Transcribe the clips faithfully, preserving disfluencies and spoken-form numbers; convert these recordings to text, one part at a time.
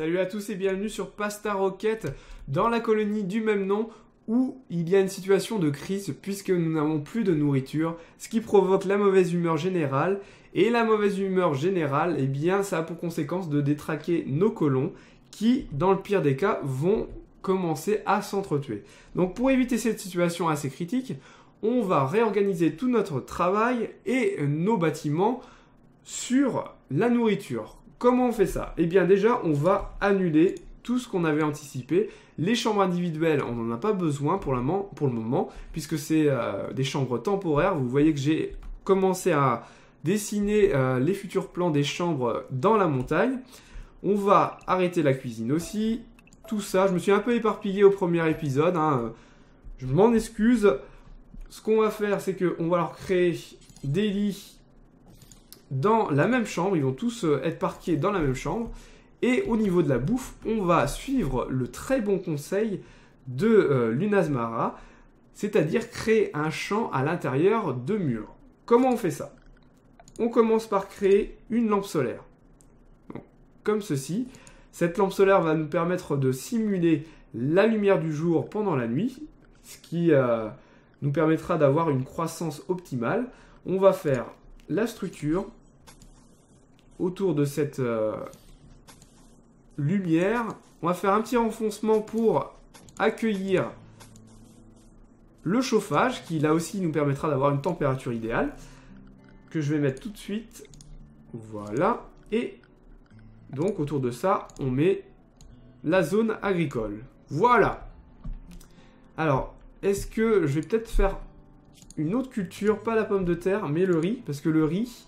Salut à tous et bienvenue sur Pasta Rocket dans la colonie du même nom où il y a une situation de crise puisque nous n'avons plus de nourriture, ce qui provoque la mauvaise humeur générale. Et la mauvaise humeur générale, eh bien, ça a pour conséquence de détraquer nos colons qui, dans le pire des cas, vont commencer à s'entretuer. Donc pour éviter cette situation assez critique, on va réorganiser tout notre travail et nos bâtiments sur la nourriture. Comment on fait ça? Eh bien déjà, on va annuler tout ce qu'on avait anticipé. Les chambres individuelles, on n'en a pas besoin pour, la man pour le moment, puisque c'est euh, des chambres temporaires. Vous voyez que j'ai commencé à dessiner euh, les futurs plans des chambres dans la montagne. On va arrêter la cuisine aussi. Tout ça, je me suis un peu éparpillé au premier épisode, hein. Je m'en excuse. Ce qu'on va faire, c'est qu'on va leur créer des lits dans la même chambre, ils vont tous être parqués dans la même chambre. Et au niveau de la bouffe, on va suivre le très bon conseil de euh, Lunas Mara, c'est-à-dire créer un champ à l'intérieur de murs. Comment on fait ça? On commence par créer une lampe solaire. Donc, comme ceci. Cette lampe solaire va nous permettre de simuler la lumière du jour pendant la nuit, ce qui euh, nous permettra d'avoir une croissance optimale. On va faire la structure autour de cette euh, lumière. On va faire un petit renfoncement pour accueillir le chauffage qui là aussi nous permettra d'avoir une température idéale que je vais mettre tout de suite. Voilà. Et donc autour de ça, on met la zone agricole. Voilà. Alors, est-ce que je vais peut-être faire une autre culture, pas la pomme de terre, mais le riz, parce que le riz,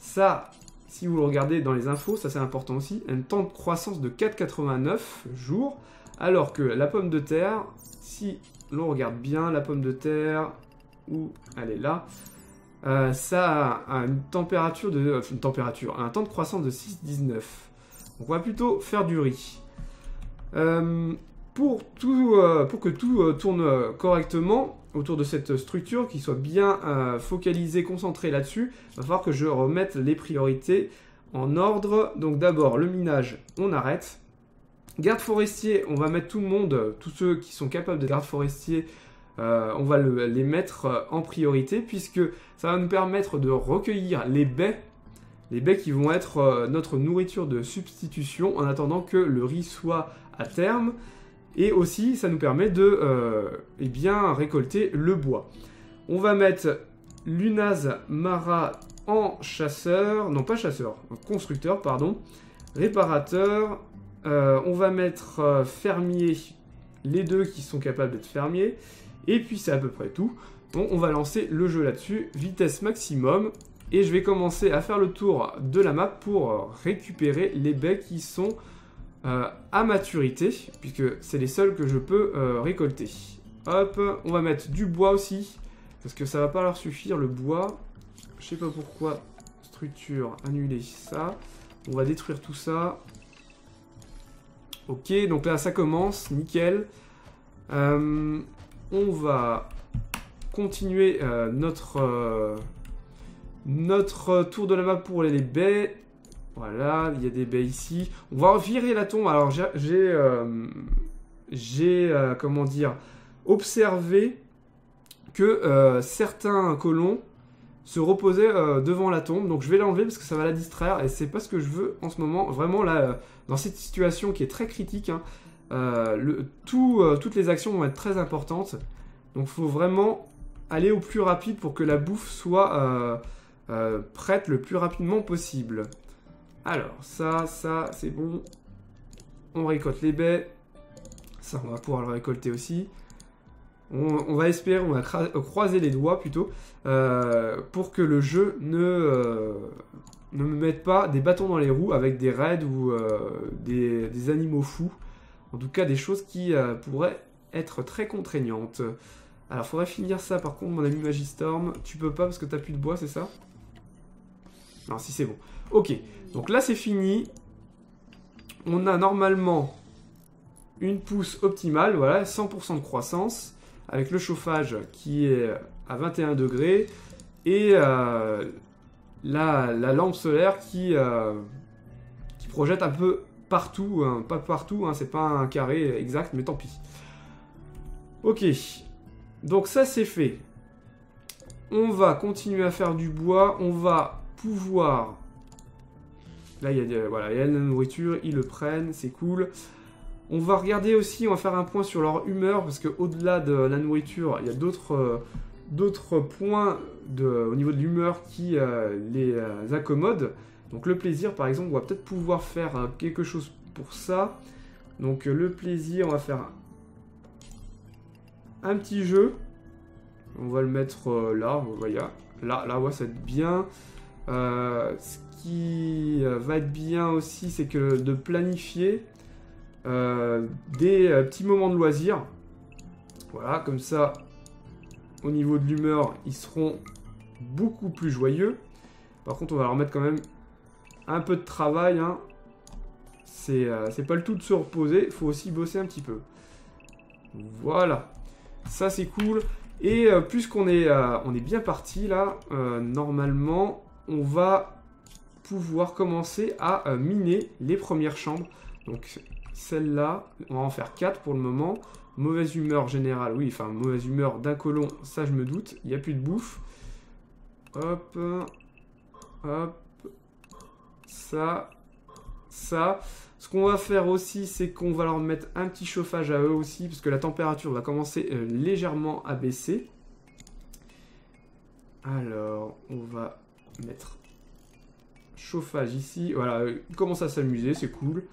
ça, si vous le regardez dans les infos, ça c'est important aussi, un temps de croissance de quatre virgule quatre-vingt-neuf jours, alors que la pomme de terre, si l'on regarde bien, la pomme de terre, où elle est là, euh, ça a une température de, euh, une température, un temps de croissance de six virgule dix-neuf. Donc on va plutôt faire du riz. Euh, pour, tout, euh, pour que tout euh, tourne correctement, autour de cette structure, qui soit bien euh, focalisée, concentrée là-dessus, il va falloir que je remette les priorités en ordre. Donc d'abord, le minage, on arrête. Garde forestier, on va mettre tout le monde, tous ceux qui sont capables de garde forestier, euh, on va le, les mettre en priorité, puisque ça va nous permettre de recueillir les baies, les baies qui vont être euh, notre nourriture de substitution, en attendant que le riz soit à terme. Et aussi, ça nous permet de euh, eh bien, récolter le bois. On va mettre Lunas Mara en chasseur. Non, pas chasseur, constructeur, pardon. Réparateur. Euh, on va mettre euh, fermier. Les deux qui sont capables d'être fermiers. Et puis, c'est à peu près tout. Bon, on va lancer le jeu là-dessus. Vitesse maximum. Et je vais commencer à faire le tour de la map pour récupérer les baies qui sont... Euh, à maturité, puisque c'est les seuls que je peux euh, récolter. Hop, on va mettre du bois aussi, parce que ça va pas leur suffire le bois. Je sais pas pourquoi. Structure, annuler ça. On va détruire tout ça. Ok, donc là ça commence, nickel. Euh, on va continuer euh, notre euh, notre tour de la map pour les baies. Voilà, il y a des baies ici. On va virer la tombe. Alors, j'ai, euh, euh, comment dire, observé que euh, certains colons se reposaient euh, devant la tombe. Donc, je vais l'enlever parce que ça va la distraire. Et c'est pas ce que je veux en ce moment. Vraiment, là, dans cette situation qui est très critique, hein, euh, le, tout, euh, toutes les actions vont être très importantes. Donc, il faut vraiment aller au plus rapide pour que la bouffe soit euh, euh, prête le plus rapidement possible. Alors, ça, ça, c'est bon. On récolte les baies. Ça, on va pouvoir le récolter aussi. On, on va espérer, on va croiser les doigts plutôt, euh, pour que le jeu ne, euh, ne me mette pas des bâtons dans les roues avec des raids ou euh, des, des animaux fous. En tout cas, des choses qui euh, pourraient être très contraignantes. Alors, faudrait finir ça par contre, mon ami Magistorm. Tu peux pas parce que t'as plus de bois, c'est ça? Non, si c'est bon. Ok, donc là c'est fini. On a normalement une pousse optimale, voilà, cent pour cent de croissance, avec le chauffage qui est à vingt et un degrés, et euh, la, la lampe solaire qui, euh, qui projette un peu partout, hein, pas partout, hein, c'est pas un carré exact, mais tant pis. Ok, donc ça c'est fait. On va continuer à faire du bois, on va pouvoir... Là, il y a de, voilà, il y a de la nourriture, ils le prennent, c'est cool. On va regarder aussi, on va faire un point sur leur humeur, parce qu'au-delà de la nourriture, il y a d'autres euh, d'autres points de, au niveau de l'humeur qui euh, les euh, accommodent. Donc le plaisir, par exemple, on va peut-être pouvoir faire euh, quelque chose pour ça. Donc euh, le plaisir, on va faire un, un petit jeu. On va le mettre euh, là, voilà. Là, là, ouais, ça va être bien. Euh, ce qui va être bien aussi, c'est que de planifier euh, des euh, petits moments de loisirs. Voilà, comme ça, au niveau de l'humeur, ils seront beaucoup plus joyeux. Par contre, on va leur mettre quand même un peu de travail, hein. C'est euh, c'est pas le tout de se reposer, il faut aussi bosser un petit peu. Voilà, ça c'est cool. Et euh, puisqu'on est, euh, on est bien parti là, euh, normalement, on va pouvoir commencer à euh, miner les premières chambres. Donc celle-là, on va en faire quatre pour le moment. Mauvaise humeur générale, oui, enfin mauvaise humeur d'un colon, ça je me doute. Il n'y a plus de bouffe. Hop, hop, ça, ça. Ce qu'on va faire aussi, c'est qu'on va leur mettre un petit chauffage à eux aussi, parce que la température va commencer euh, légèrement à baisser. Alors, on va mettre chauffage ici. Voilà, ils commencent à s'amuser, c'est cool.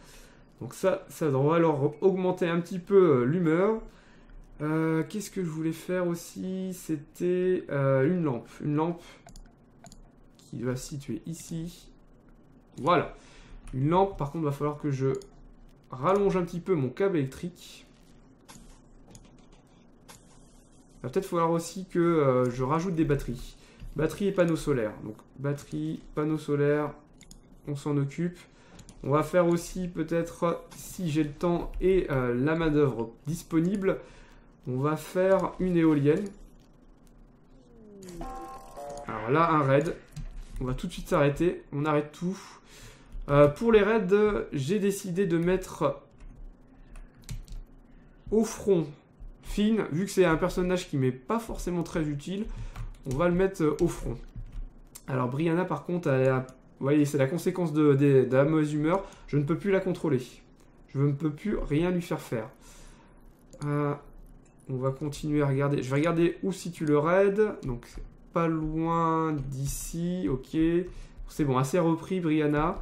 Donc ça, ça va leur augmenter un petit peu euh, l'humeur. Euh, Qu'est-ce que je voulais faire aussi? C'était euh, une lampe. Une lampe qui doit se situer ici. Voilà. Une lampe, par contre, va falloir que je rallonge un petit peu mon câble électrique. Va peut-être falloir aussi que euh, je rajoute des batteries. Batteries et panneaux solaires. Donc, batteries, panneaux solaires, on s'en occupe. On va faire aussi, peut-être, si j'ai le temps et euh, la main-d'œuvre disponible, on va faire une éolienne. Alors là, un raid. On va tout de suite s'arrêter. On arrête tout. Euh, pour les raids, j'ai décidé de mettre au front Finn. Vu que c'est un personnage qui m'est pas forcément très utile, on va le mettre au front. Alors Brianna, par contre, elle a... vous voyez, c'est la conséquence de, de, de la mauvaise humeur. Je ne peux plus la contrôler. Je ne peux plus rien lui faire faire. Euh, on va continuer à regarder. Je vais regarder où situe le raid. Donc, c'est pas loin d'ici. Ok. C'est bon, assez repris, Brianna.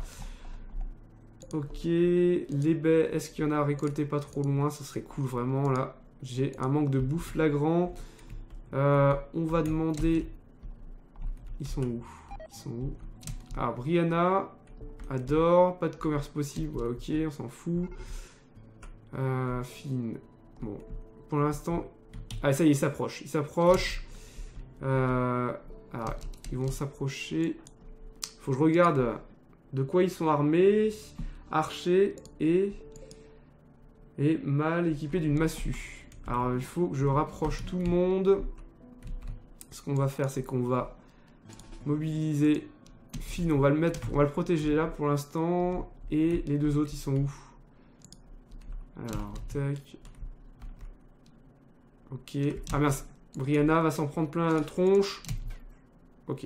Ok, les baies, est-ce qu'il y en a à récolter pas trop loin? Ça serait cool, vraiment, là. J'ai un manque de bouffe flagrant. Euh, on va demander... Ils sont où? Ils sont où? Ah, Brianna, adore, pas de commerce possible. Ouais, ok, on s'en fout. Euh, Finn. Bon, pour l'instant... Ah, ça y est, ils s'approchent. Ils s'approchent. Euh... Ah, ils vont s'approcher... Faut que je regarde de quoi ils sont armés, archers et, et mal équipés d'une massue. Alors il faut que je rapproche tout le monde. Ce qu'on va faire, c'est qu'on va mobiliser Finn, on va le mettre, on va le protéger là pour l'instant. Et les deux autres, ils sont où? Alors, tac. Ok. Ah mince, Brianna va s'en prendre plein la tronche. Ok.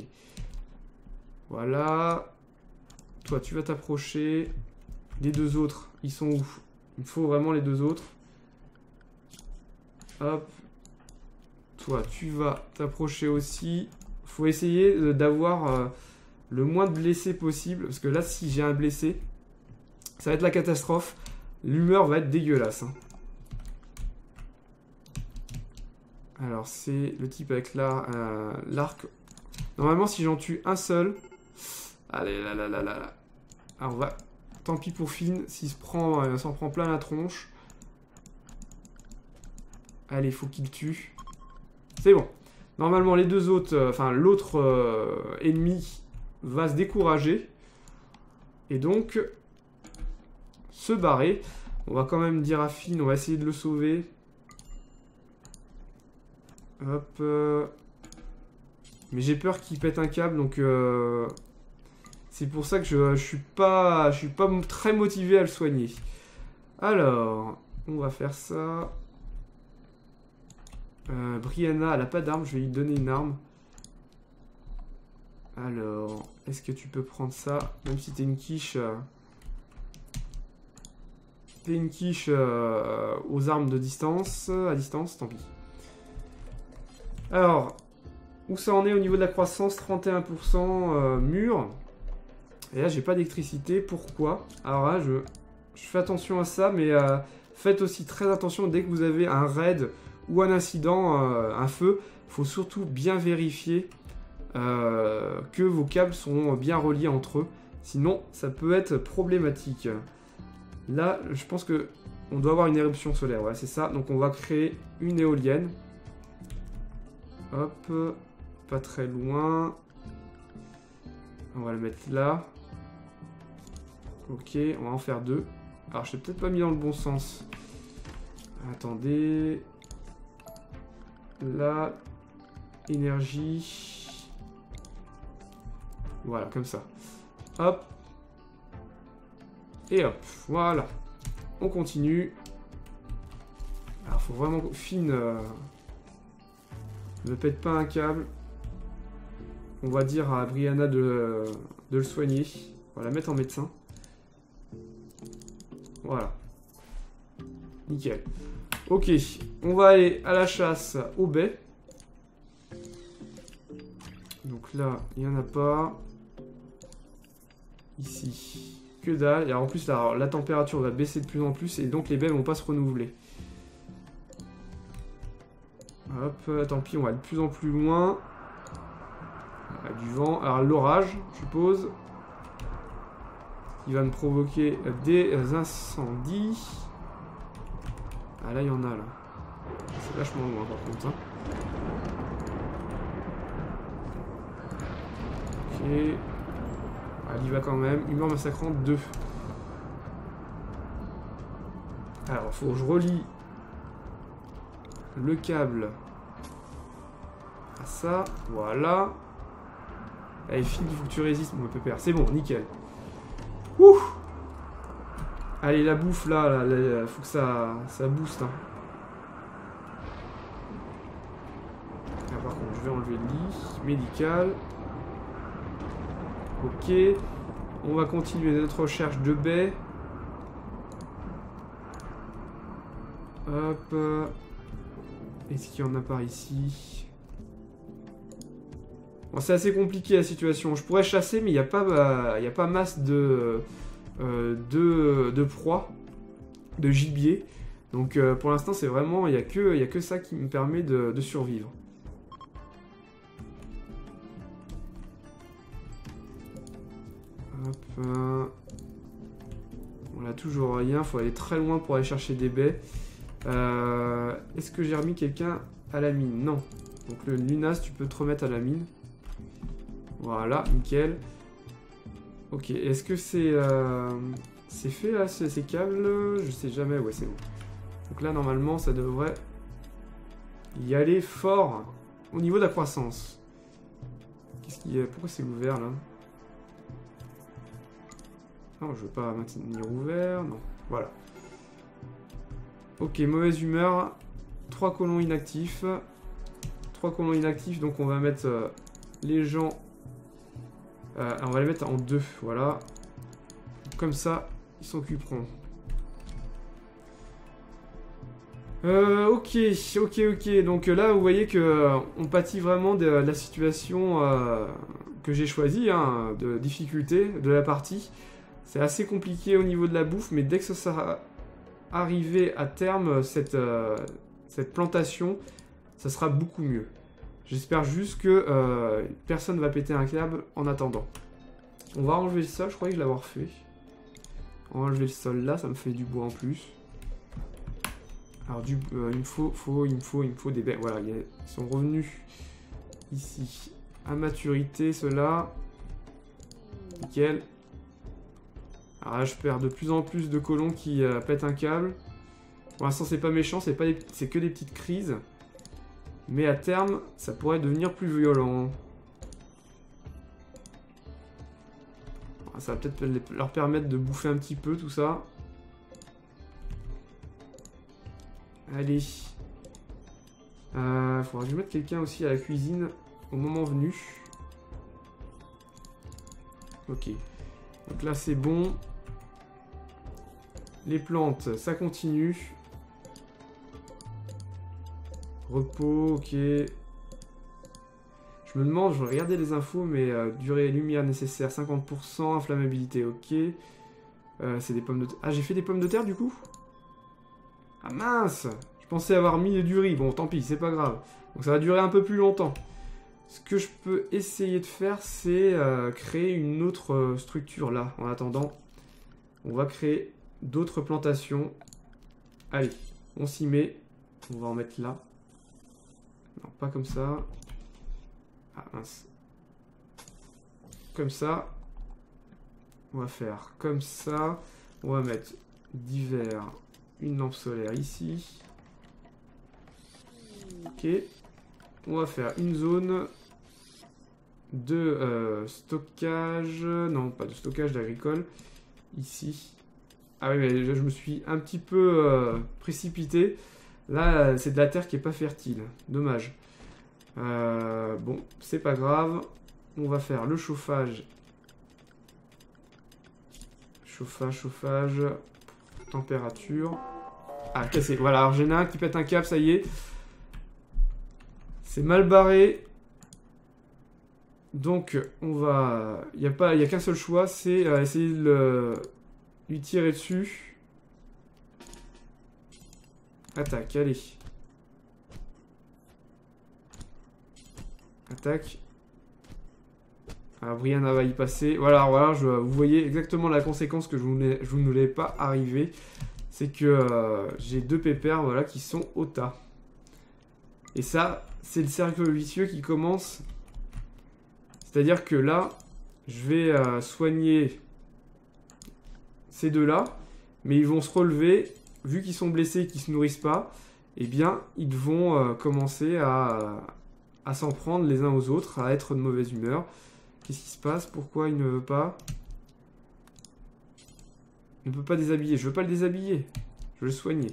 Voilà. Toi, tu vas t'approcher. Les deux autres, ils sont où? Il me faut vraiment les deux autres. Hop. Toi, tu vas t'approcher aussi. Il faut essayer d'avoir euh, le moins de blessés possible. Parce que là, si j'ai un blessé, ça va être la catastrophe. L'humeur va être dégueulasse, hein. Alors, c'est le type avec l'arc. La, euh, Normalement, si j'en tue un seul... Allez, là, là, là, là, là. Alors, on va... Tant pis pour Finn, s'il s'en prend, euh, s'en prend plein la tronche. Allez, faut qu'il tue. C'est bon. Normalement, les deux autres... Enfin, euh, l'autre euh, ennemi va se décourager. Et donc... se barrer. On va quand même dire à Finn, on va essayer de le sauver. Hop... Euh... Mais j'ai peur qu'il pète un câble, donc... Euh... C'est pour ça que je, je suis pas, je suis pas très motivé à le soigner. Alors, on va faire ça. Euh, Brianna, elle a pas d'arme, je vais lui donner une arme. Alors, est-ce que tu peux prendre ça? Même si t'es une quiche... Euh... T'es une quiche euh, aux armes de distance. À distance, tant pis. Alors, où ça en est au niveau de la croissance? Trente et un pour cent euh, mur. Et là, j'ai pas d'électricité. Pourquoi? Alors là, je, je fais attention à ça, mais euh, faites aussi très attention dès que vous avez un raid ou un incident, euh, un feu. Il faut surtout bien vérifier euh, que vos câbles sont bien reliés entre eux. Sinon, ça peut être problématique. Là, je pense que on doit avoir une éruption solaire. Ouais, c'est ça. Donc, on va créer une éolienne. Hop. Pas très loin. On va la mettre là. Ok, on va en faire deux. Alors, je l'ai peut-être pas mis dans le bon sens. Attendez... La énergie. Voilà, comme ça. Hop. Et hop. Voilà. On continue. Alors, faut vraiment... Finn, euh... ne pète pas un câble. On va dire à Brianna de, de le soigner. On va la mettre en médecin. Voilà. Nickel. Ok, on va aller à la chasse aux baies. Donc là, il n'y en a pas. Ici, que dalle. Et en plus, la, la température va baisser de plus en plus et donc les baies ne vont pas se renouveler. Hop, tant pis, on va de plus en plus loin. Il y a du vent. Alors l'orage, je suppose. Il va me provoquer des incendies. Ah là, il y en a, là. C'est vachement loin, par contre. Hein. Ok. Ah, il y va quand même. Humeur massacrante deux. Alors, il faut que je relie le câble à ça. Voilà. Allez, Finn, il faut que tu résistes, mon pépère. C'est bon, nickel. Ouh! Allez, la bouffe, là, là, là, là faut que ça, ça booste. Hein. Ah, par contre, je vais enlever le lit. Médical. Ok. On va continuer notre recherche de baies. Hop. Est-ce qu'il y en a par ici? Bon, c'est assez compliqué, la situation. Je pourrais chasser, mais il n'y a pas, bah, y a pas masse de... Euh, de, de proie, de gibier. Donc euh, pour l'instant, c'est vraiment, il n'y a, a que ça qui me permet de, de survivre. Hop, euh, on a toujours rien. Faut aller très loin pour aller chercher des baies. Euh, Est-ce que j'ai remis quelqu'un à la mine? Non. Donc le Lunas, tu peux te remettre à la mine. Voilà, nickel. Ok, est-ce que c'est euh, c'est fait là, ces, ces câbles? Je sais jamais, ouais c'est bon. Donc là normalement ça devrait y aller fort au niveau de la croissance. Qu'est-ce qu'il y a? Pourquoi c'est ouvert là? Non, je veux pas maintenir ouvert, non. Voilà. Ok, mauvaise humeur. Trois colons inactifs. Trois colons inactifs, donc on va mettre euh, les gens... Euh, on va les mettre en deux, voilà. Comme ça, ils s'occuperont. Euh, ok, ok, ok. Donc là, vous voyez que euh, on pâtit vraiment de, de la situation euh, que j'ai choisie, hein, de difficulté de la partie. C'est assez compliqué au niveau de la bouffe, mais dès que ça sera arrivé à terme, cette, euh, cette plantation, ça sera beaucoup mieux. J'espère juste que euh, personne va péter un câble en attendant. On va enlever le sol, je croyais que je l'avoir fait. On va enlever le sol là, ça me fait du bois en plus. Alors du, euh, il me faut, faut, il me faut, il me faut des baies. Voilà, ils sont revenus ici. À maturité, ceux-là. Nickel. Alors là, je perds de plus en plus de colons qui euh, pètent un câble. Pour l'instant, c'est pas méchant, c'est pas, c'est que des petites crises. Mais à terme, ça pourrait devenir plus violent. Ça va peut-être leur permettre de bouffer un petit peu tout ça. Allez. Euh, faudra que je mette quelqu'un aussi à la cuisine au moment venu. Ok. Donc là c'est bon. Les plantes, ça continue. Repos, ok. Je me demande, je vais regarder les infos, mais euh, durée lumière nécessaire, cinquante pour cent, inflammabilité, ok. Euh, c'est des pommes de terre. Ah, j'ai fait des pommes de terre du coup? Ah mince! Je pensais avoir mis du riz. Bon, tant pis, c'est pas grave. Donc ça va durer un peu plus longtemps. Ce que je peux essayer de faire, c'est euh, créer une autre euh, structure là. En attendant, on va créer d'autres plantations. Allez, on s'y met. On va en mettre là. Non, pas comme ça. Ah mince. Comme ça. On va faire comme ça. On va mettre divers. Une lampe solaire ici. Ok. On va faire une zone de euh, stockage. Non, pas de stockage d'agricole. Ici. Ah oui, mais je, je me suis un petit peu euh, précipité. Là, c'est de la terre qui n'est pas fertile. Dommage. Euh, bon, c'est pas grave. On va faire le chauffage. Chauffage, chauffage. Température. Ah, cassé. Voilà, alors j'en ai un qui pète un câble, ça y est. C'est mal barré. Donc, on va... Il n'y a, pas... a qu'un seul choix, c'est essayer de le... lui tirer dessus. Attaque, allez. Attaque. Ah, Brianna va y passer. Voilà, voilà, je... vous voyez exactement la conséquence que je vous ne l'ai pas arrivé. C'est que euh, j'ai deux pépères, voilà, qui sont au tas. Et ça, c'est le cercle vicieux qui commence. C'est-à-dire que là, je vais euh, soigner ces deux-là. Mais ils vont se relever. Vu qu'ils sont blessés et qu'ils ne se nourrissent pas, eh bien, ils vont euh, commencer à, à s'en prendre les uns aux autres, à être de mauvaise humeur. Qu'est-ce qui se passe? Pourquoi il ne veut pas? Il ne peut pas déshabiller. Je ne veux pas le déshabiller. Je veux le soigner.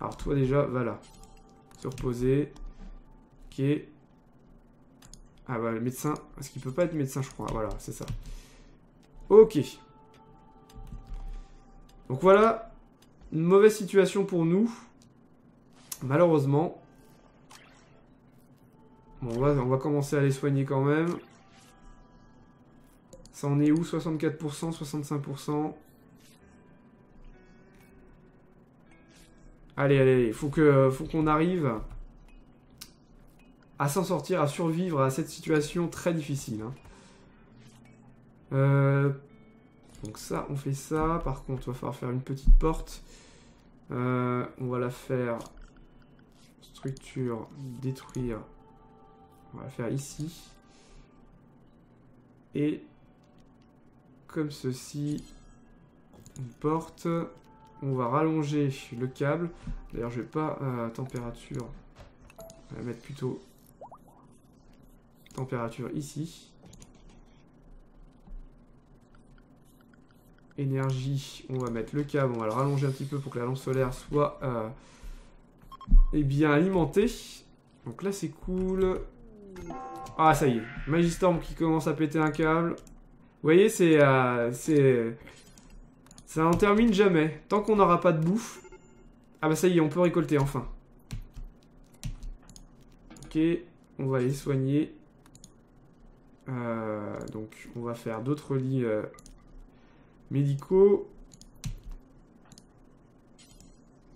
Alors toi déjà, va là. Se reposer. Ok. Ah bah le médecin. Est-ce qu'il peut pas être médecin, je crois? Voilà, c'est ça. Ok. Donc voilà. Une mauvaise situation pour nous. Malheureusement. Bon, on va, on va commencer à les soigner quand même. Ça en est où? soixante-quatre pour cent, soixante-cinq pour cent. Allez, allez, allez. Faut que, faut qu'on arrive à s'en sortir, à survivre à cette situation très difficile. Hein. Euh, donc ça, on fait ça. Par contre, il va falloir faire une petite porte. Euh, on va la faire... Structure, détruire. On va la faire ici. Et... Comme ceci, une porte, on va rallonger le câble. D'ailleurs je vais pas euh, température, on va mettre plutôt température ici. Énergie, on va mettre le câble, on va le rallonger un petit peu pour que la lampe solaire soit euh, eh bien alimentée. Donc là c'est cool. Ah ça y est, Magistorm qui commence à péter un câble. Vous voyez, c'est, euh, c'est, ça n'en termine jamais. Tant qu'on n'aura pas de bouffe... Ah bah ça y est, on peut récolter, enfin. Ok, on va les soigner. Euh, donc, on va faire d'autres lits euh, médicaux.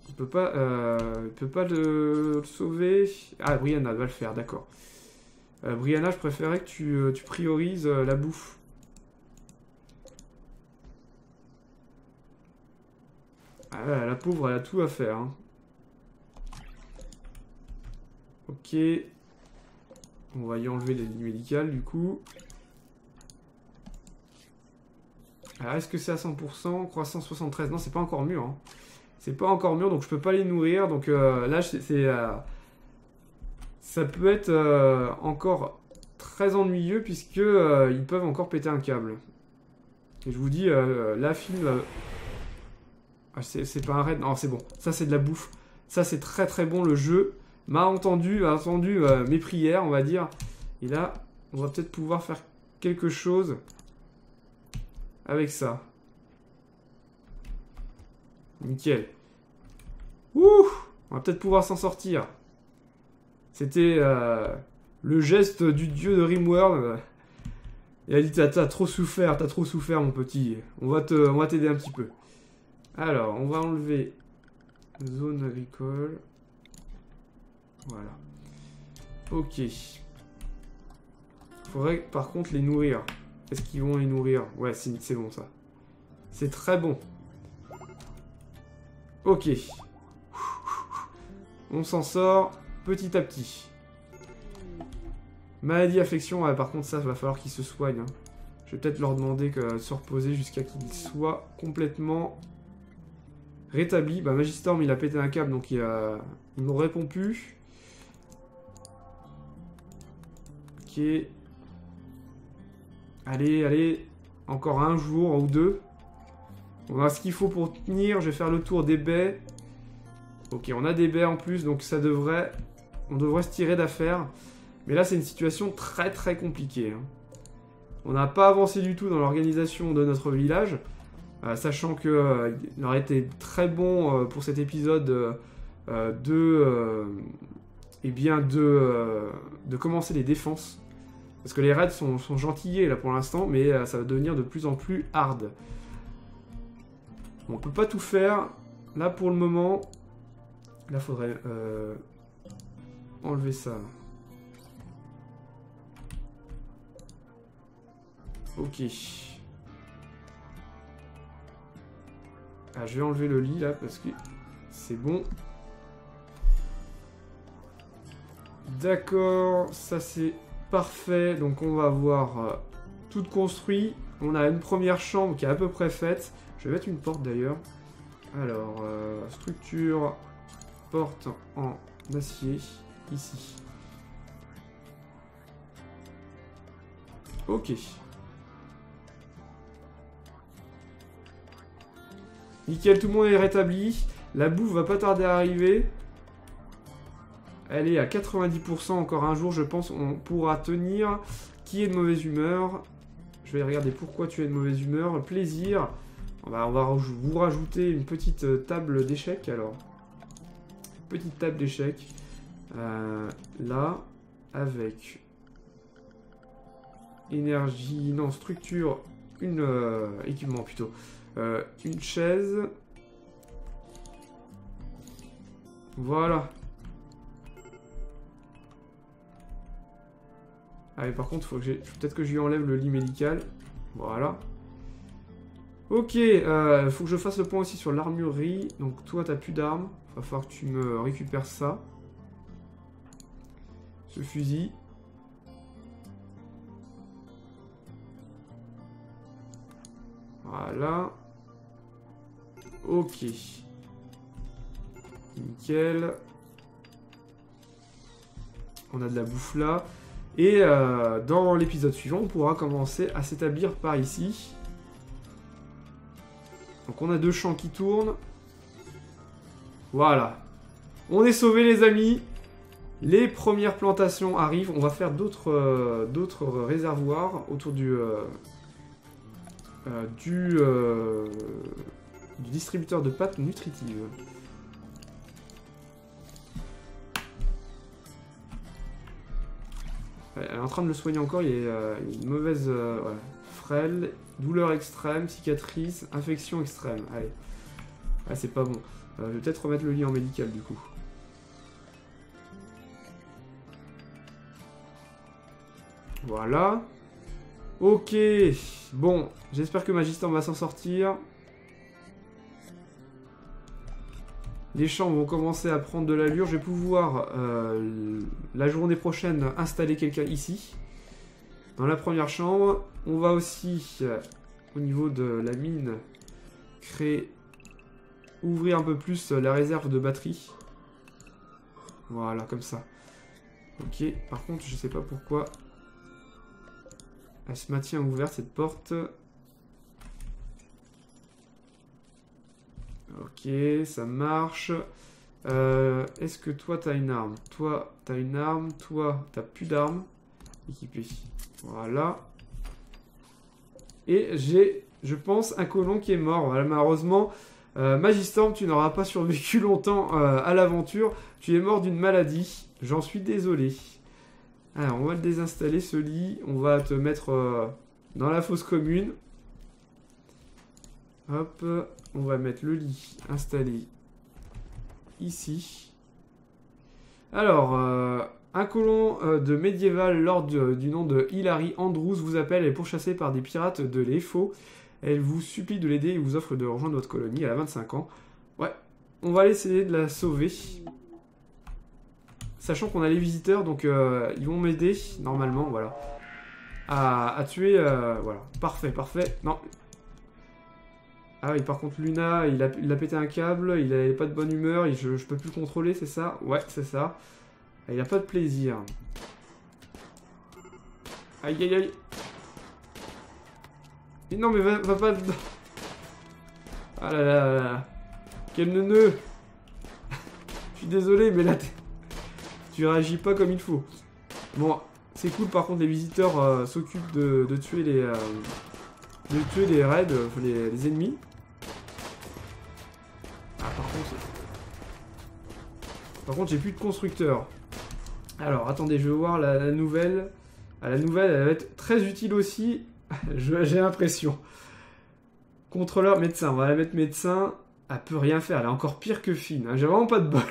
On peut pas, euh, on peut pas le, le sauver. Ah, Brianna va le faire, d'accord. Euh, Brianna, je préférais que tu, euh, tu priorises euh, la bouffe. Ah là, la pauvre, elle a tout à faire. Hein. Ok. On va y enlever les lignes médicales, du coup. Alors, est-ce que c'est à cent pour cent? Croissance soixante-treize. Non, c'est pas encore mûr. Hein. C'est pas encore mûr, donc je peux pas les nourrir. Donc euh, là, c'est... Euh, ça peut être euh, encore très ennuyeux, puisque euh, ils peuvent encore péter un câble. Et je vous dis, euh, la film... Euh... Ah, c'est pas un raid. Non, c'est bon. Ça, c'est de la bouffe. Ça, c'est très très bon. Le jeu m'a entendu, a entendu euh, mes prières, on va dire. Et là, on va peut-être pouvoir faire quelque chose avec ça. Nickel. Ouh, on va peut-être pouvoir s'en sortir. C'était euh, le geste du dieu de Rimworld. Il a dit, t'as trop souffert, t'as trop souffert, mon petit. On va te, on va t'aider un petit peu. Alors, on va enlever zone agricole. Voilà. Ok. Faudrait, par contre, les nourrir. Est-ce qu'ils vont les nourrir? Ouais, c'est bon, ça. C'est très bon. Ok. On s'en sort petit à petit. Maladie, affection, ouais, par contre, ça, va falloir qu'ils se soignent. Hein. Je vais peut-être leur demander que, euh, de se reposer jusqu'à qu'ils soient complètement rétablis. Bah, Magistorm, il a pété un câble, donc il, euh, il nous répond plus. Ok. Allez, allez. Encore un jour ou deux. On a ce qu'il faut pour tenir. Je vais faire le tour des baies. Ok, on a des baies en plus, donc ça devrait... On devrait se tirer d'affaire. Mais là, c'est une situation très très compliquée. Hein. On n'a pas avancé du tout dans l'organisation de notre village, euh, sachant qu'il euh, aurait été très bon euh, pour cet épisode euh, euh, de, euh, eh bien de, euh, de commencer les défenses. Parce que les raids sont, sont gentillés là pour l'instant, mais euh, ça va devenir de plus en plus hard. Bon, on ne peut pas tout faire. Là, pour le moment, là, faudrait euh, enlever ça. Ok. Ah, je vais enlever le lit là parce que c'est bon. D'accord, ça c'est parfait. Donc on va avoir euh, tout construit. On a une première chambre qui est à peu près faite. Je vais mettre une porte d'ailleurs. Alors, euh, structure, porte en acier, ici. Ok. Nickel, tout le monde est rétabli. La bouffe va pas tarder à arriver. Elle est à quatre-vingt-dix pour cent encore un jour, je pense. On pourra tenir. Qui est de mauvaise humeur? Je vais regarder pourquoi tu es de mauvaise humeur. Plaisir. On va, on va vous rajouter une petite table d'échecs. Alors, petite table d'échecs. Euh, là, avec énergie, non, structure, une euh, équipement plutôt. Euh, une chaise. Voilà. Ah mais par contre, faut que j'ai... peut-être que je lui enlève le lit médical. Voilà. Ok, euh, faut que je fasse le point aussi sur l'armurerie. Donc toi, t'as plus d'armes. Va falloir que tu me récupères ça. Ce fusil. Voilà. Ok. Nickel. On a de la bouffe là. Et euh, dans l'épisode suivant, on pourra commencer à s'établir par ici. Donc on a deux champs qui tournent. Voilà. On est sauvés les amis. Les premières plantations arrivent. On va faire d'autres euh, d'autres réservoirs autour du... Euh, euh, du... Euh, du distributeur de pâtes nutritives. Elle est en train de le soigner encore, il y a une mauvaise... Euh, ouais. Frêle, douleur extrême, cicatrice, infection extrême. Allez. Ah, c'est pas bon. Euh, je vais peut-être remettre le lit en médical, du coup. Voilà. Ok. Bon, j'espère que Magistorm va s'en sortir. Les champs vont commencer à prendre de l'allure. Je vais pouvoir, euh, la journée prochaine, installer quelqu'un ici. Dans la première chambre. On va aussi, euh, au niveau de la mine, créer, ouvrir un peu plus la réserve de batterie. Voilà, comme ça. Ok, par contre, je ne sais pas pourquoi elle se maintient ouverte, cette porte. Ok, ça marche. Euh, Est-ce que toi, t'as une arme? Toi, t'as une arme. Toi, t'as plus d'armes. Équipé. Voilà. Et j'ai, je pense, un colon qui est mort. Voilà, malheureusement, euh, Magistorm, tu n'auras pas survécu longtemps euh, à l'aventure. Tu es mort d'une maladie. J'en suis désolé. Alors, on va le désinstaller, ce lit. On va te mettre euh, dans la fosse commune. Hop. On va mettre le lit installé ici. Alors, euh, un colon euh, de médiéval, lord du, du nom de Hilary Andrews, vous appelle et est pourchassée par des pirates de l'Efo. Elle vous supplie de l'aider et vous offre de rejoindre votre colonie. Elle a vingt-cinq ans. Ouais, on va essayer de la sauver. Sachant qu'on a les visiteurs, donc euh, ils vont m'aider, normalement, voilà. À, à tuer, euh, voilà. Parfait, parfait. Non. Ah oui, par contre, Luna, il a, il a pété un câble, il n'avait pas de bonne humeur, il, je, je peux plus contrôler, c'est ça? Ouais, c'est ça. Il n'a pas de plaisir. Aïe, aïe, aïe. Mais non, mais va, va pas... Ah là là là là. Quel neuneu. Je suis désolé, mais là, tu réagis pas comme il faut. Bon, c'est cool, par contre, les visiteurs euh, s'occupent de, de tuer les... Euh, de tuer les raids, les, les ennemis. Ah, par contre... Par contre, j'ai plus de constructeur. Alors, attendez, je vais voir la, la nouvelle. Ah, la nouvelle, elle va être très utile aussi. J'ai l'impression. Contrôleur, médecin. On va la mettre médecin. Elle peut rien faire. Elle est encore pire que Finn. Hein. J'ai vraiment pas de bol.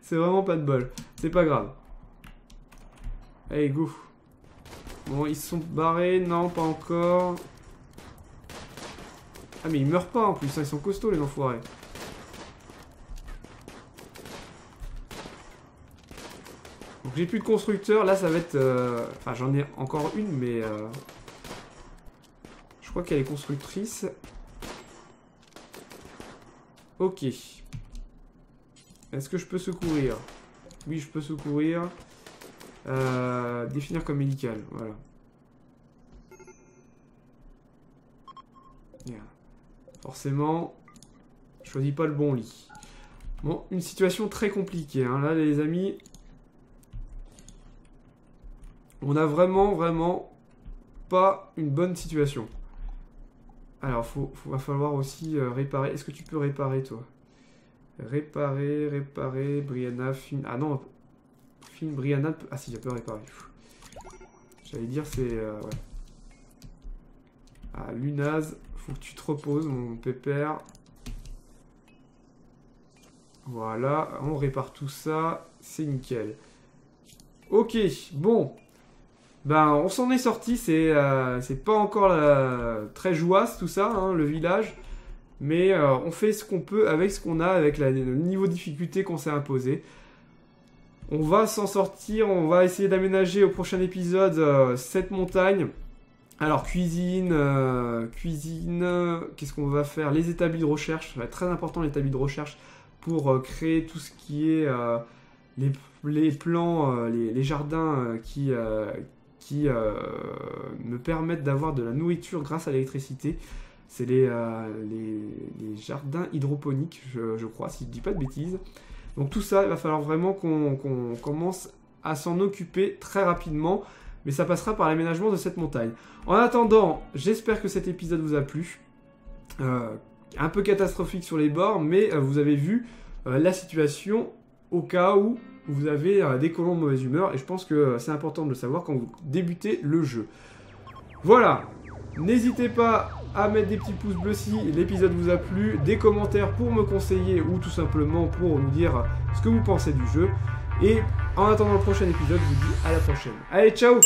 C'est vraiment pas de bol. C'est pas grave. Allez, go. Bon, ils se sont barrés. Non, pas encore. Ah mais ils meurent pas en plus, hein, ils sont costauds les enfoirés. Donc j'ai plus de constructeur, là ça va être... Euh... Enfin j'en ai encore une mais... Euh... Je crois qu'elle est constructrice. Ok. Est-ce que je peux secourir? Oui je peux secourir. Euh... Définir comme médical, voilà. Yeah. Forcément, je choisis pas le bon lit. Bon, une situation très compliquée. Hein. Là, les amis, on a vraiment, vraiment pas une bonne situation. Alors, faut, faut, va falloir aussi euh, réparer. Est-ce que tu peux réparer, toi? Réparer, réparer, Brianna, Finn... Ah non, Finn, Brianna... Ah si, il peut réparer. J'allais dire, c'est... Euh, ouais. Ah, Lunas... Faut que tu te reposes, mon pépère. Voilà, on répare tout ça. C'est nickel. Ok, bon. Ben, on s'en est sorti. C'est euh, pas encore la... très jouasse, tout ça, hein, le village. Mais euh, on fait ce qu'on peut avec ce qu'on a, avec la... le niveau de difficulté qu'on s'est imposé. On va s'en sortir. On va essayer d'aménager au prochain épisode euh, cette montagne. Alors, cuisine, euh, cuisine, euh, qu'est-ce qu'on va faire? Les établis de recherche, ça va être très important les établis de recherche pour euh, créer tout ce qui est euh, les, les plans, euh, les, les jardins euh, qui, euh, qui euh, me permettent d'avoir de la nourriture grâce à l'électricité. C'est les, euh, les, les jardins hydroponiques, je, je crois, si je ne dis pas de bêtises. Donc tout ça, il va falloir vraiment qu'on qu'on commence à s'en occuper très rapidement. Mais ça passera par l'aménagement de cette montagne. En attendant, j'espère que cet épisode vous a plu. Euh, un peu catastrophique sur les bords, mais euh, vous avez vu euh, la situation au cas où vous avez euh, des colons de mauvaise humeur. Et je pense que euh, c'est important de le savoir quand vous débutez le jeu. Voilà. N'hésitez pas à mettre des petits pouces bleus si l'épisode vous a plu. Des commentaires pour me conseiller ou tout simplement pour nous dire ce que vous pensez du jeu. Et en attendant le prochain épisode, je vous dis à la prochaine. Allez, ciao!